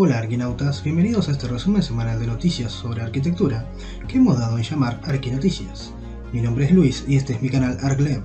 Hola arquinautas, bienvenidos a este resumen semanal de noticias sobre arquitectura que hemos dado en llamar ArquiNoticias. Mi nombre es Luis y este es mi canal ArqLEB.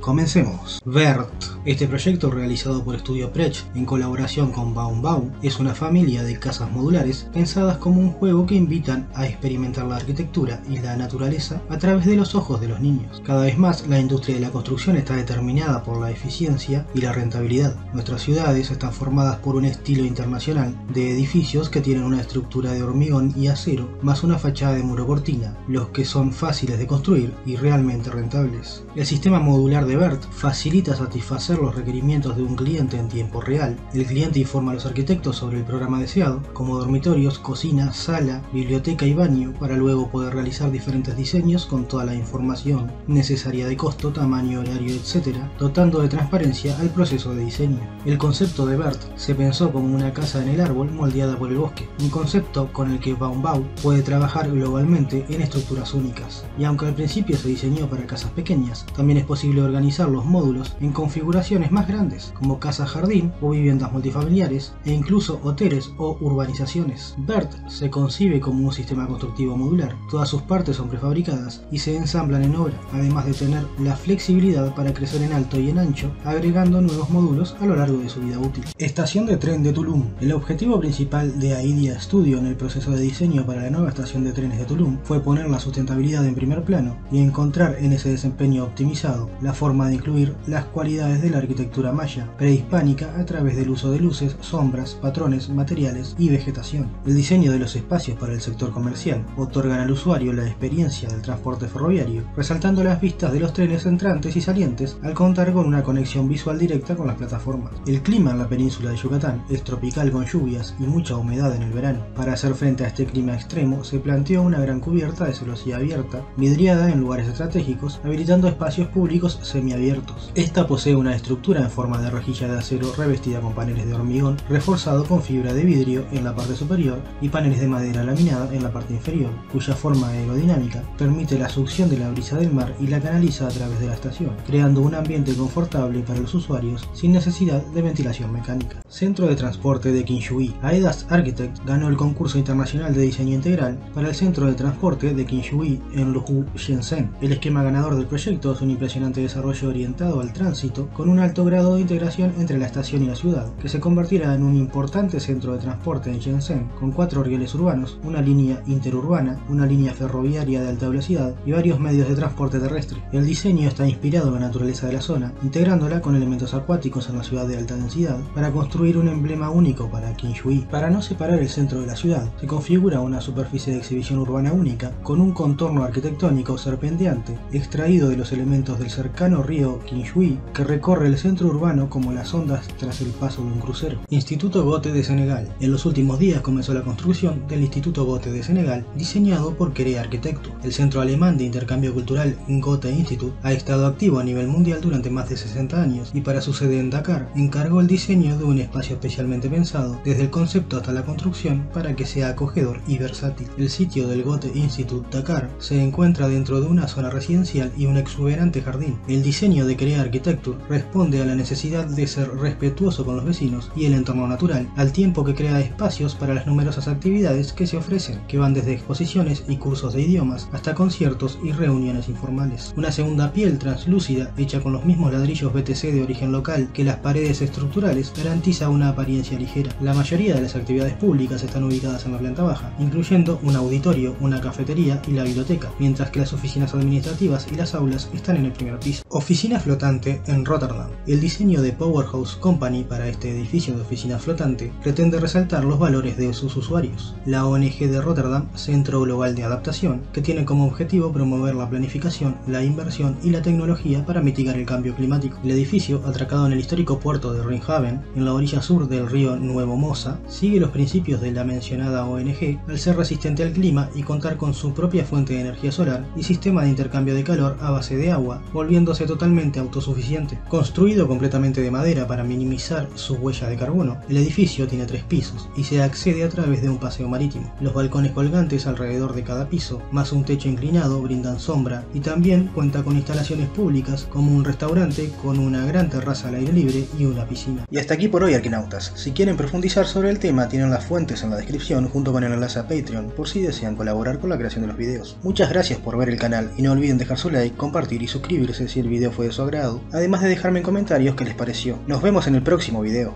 Comencemos. BERT. Este proyecto realizado por Studio Precht en colaboración con Baumbau es una familia de casas modulares pensadas como un juego que invitan a experimentar la arquitectura y la naturaleza a través de los ojos de los niños. Cada vez más la industria de la construcción está determinada por la eficiencia y la rentabilidad. Nuestras ciudades están formadas por un estilo internacional de edificios que tienen una estructura de hormigón y acero más una fachada de muro cortina, los que son fáciles de construir y realmente rentables. El sistema modular de BERT facilita satisfacer los requerimientos de un cliente en tiempo real. El cliente informa a los arquitectos sobre el programa deseado, como dormitorios, cocina, sala, biblioteca y baño, para luego poder realizar diferentes diseños con toda la información necesaria de costo, tamaño, horario, etc., dotando de transparencia al proceso de diseño. El concepto de BERT se pensó como una casa en el árbol moldeada por el bosque, un concepto con el que Baumbau puede trabajar globalmente en estructuras únicas. Y aunque al principio se diseñó para casas pequeñas, también es posible organizar los módulos en configuraciones más grandes, como casa jardín o viviendas multifamiliares, e incluso hoteles o urbanizaciones. BERT se concibe como un sistema constructivo modular. Todas sus partes son prefabricadas y se ensamblan en obra, además de tener la flexibilidad para crecer en alto y en ancho, agregando nuevos módulos a lo largo de su vida útil. Estación de tren de Tulum. El objetivo principal de AIDIA Studio en el proceso de diseño para la nueva estación de trenes de Tulum fue poner la sustentabilidad en primer plano y encontrar en ese desempeño optimizado la forma de incluir las cualidades de la arquitectura maya prehispánica a través del uso de luces, sombras, patrones, materiales y vegetación. El diseño de los espacios para el sector comercial otorgan al usuario la experiencia del transporte ferroviario, resaltando las vistas de los trenes entrantes y salientes al contar con una conexión visual directa con las plataformas. El clima en la península de Yucatán es tropical con lluvias y mucha humedad en el verano. Para hacer frente a este clima extremo se planteó una gran cubierta de celosía abierta, vidriada en lugares estratégicos, habilitando espacios públicos semiabiertos. Esta posee una estructura en forma de rejilla de acero revestida con paneles de hormigón reforzado con fibra de vidrio en la parte superior y paneles de madera laminada en la parte inferior, cuya forma aerodinámica permite la succión de la brisa del mar y la canaliza a través de la estación, creando un ambiente confortable para los usuarios sin necesidad de ventilación mecánica. Centro de transporte de Qingshuihe. AEDAS Architect ganó el concurso internacional de diseño integral para el centro de transporte de Qingshuihe en Lohu, Shenzhen. El esquema ganador del proyecto es un impresionante desarrollo orientado al tránsito con un alto grado de integración entre la estación y la ciudad, que se convertirá en un importante centro de transporte en Shenzhen, con 4 rieles urbanos, una línea interurbana, una línea ferroviaria de alta velocidad y varios medios de transporte terrestre. El diseño está inspirado en la naturaleza de la zona, integrándola con elementos acuáticos en la ciudad de alta densidad para construir un emblema único para Qingshuihe. Para no separar el centro de la ciudad, se configura una superficie de exhibición urbana única con un contorno arquitectónico serpenteante, extraído de los elementos del cercano río Qingshuihe, que recorre el centro urbano como las ondas tras el paso de un crucero. Instituto Goethe de Senegal. En los últimos días comenzó la construcción del Instituto Goethe de Senegal, diseñado por Crea Arquitecto. El centro alemán de intercambio cultural Goethe Institut ha estado activo a nivel mundial durante más de 60 años y para su sede en Dakar encargó el diseño de un espacio especialmente pensado, desde el concepto hasta la construcción, para que sea acogedor y versátil. El sitio del Goethe Institut Dakar se encuentra dentro de una zona residencial y un exuberante jardín. El diseño de Crea Arquitecto responde a la necesidad de ser respetuoso con los vecinos y el entorno natural, al tiempo que crea espacios para las numerosas actividades que se ofrecen, que van desde exposiciones y cursos de idiomas hasta conciertos y reuniones informales. Una segunda piel translúcida, hecha con los mismos ladrillos BTC de origen local que las paredes estructurales, garantiza una apariencia ligera. La mayoría de las actividades públicas están ubicadas en la planta baja, incluyendo un auditorio, una cafetería y la biblioteca, mientras que las oficinas administrativas y las aulas están en el primer piso. Oficina flotante en Rotterdam. El diseño de Powerhouse Company para este edificio de oficina flotante pretende resaltar los valores de sus usuarios. La ONG de Rotterdam, Centro Global de Adaptación, que tiene como objetivo promover la planificación, la inversión y la tecnología para mitigar el cambio climático. El edificio, atracado en el histórico puerto de Ringhaven, en la orilla sur del río Nuevo Mosa, sigue los principios de la mencionada ONG al ser resistente al clima y contar con su propia fuente de energía solar y sistema de intercambio de calor a base de agua, volviéndose totalmente autosuficiente. Construido completamente de madera para minimizar su huella de carbono, el edificio tiene 3 pisos y se accede a través de un paseo marítimo. Los balcones colgantes alrededor de cada piso, más un techo inclinado, brindan sombra, y también cuenta con instalaciones públicas como un restaurante con una gran terraza al aire libre y una piscina. Y hasta aquí por hoy, arquinautas. Si quieren profundizar sobre el tema, tienen las fuentes en la descripción junto con el enlace a Patreon por si desean colaborar con la creación de los videos. Muchas gracias por ver el canal y no olviden dejar su like, compartir y suscribirse si el video fue de su agrado, además de dejarme en comentarios qué les pareció. Nos vemos en el próximo video.